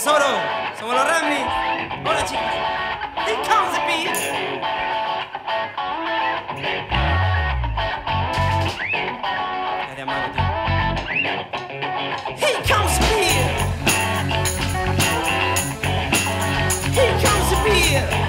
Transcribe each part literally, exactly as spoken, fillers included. tesoro. Somos los Ramblings. Hola, chicos. Here comes the beat. Here comes the beat. Here comes the beat.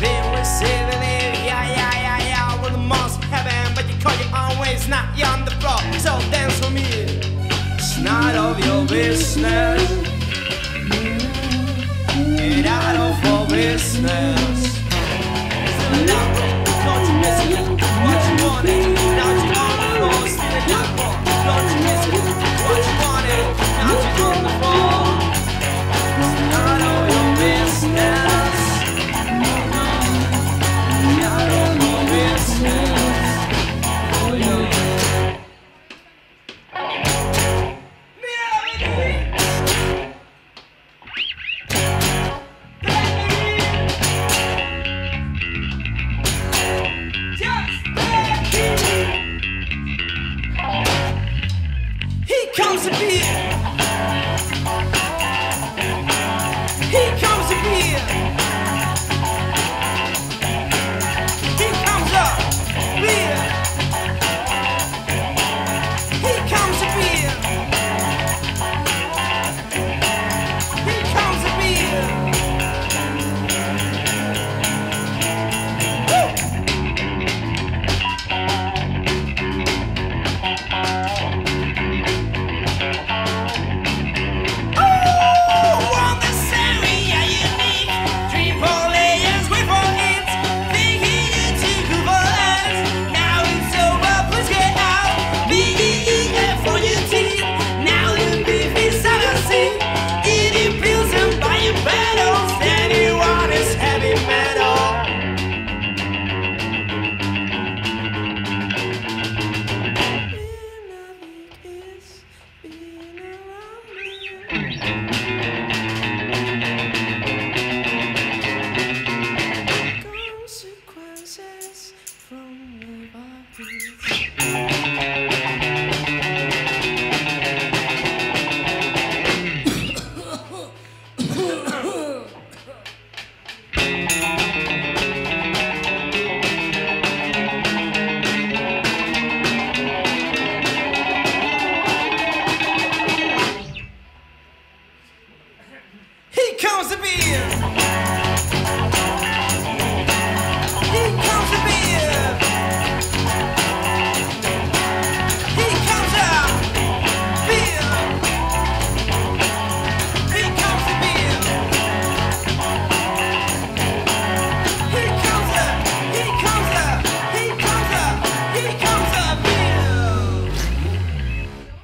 Been receiving it, yeah, yeah, yeah, yeah. Well, the most heaven, but you call it always not on the floor. So dance for me. It's not of your business. Get out of our business. Now, don't you miss it? What you wanted? Now you on the floor, stealing your ball. Don't you miss it? What you wanted? Now you on the floor. It's not of your business.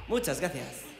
Muchas gracias.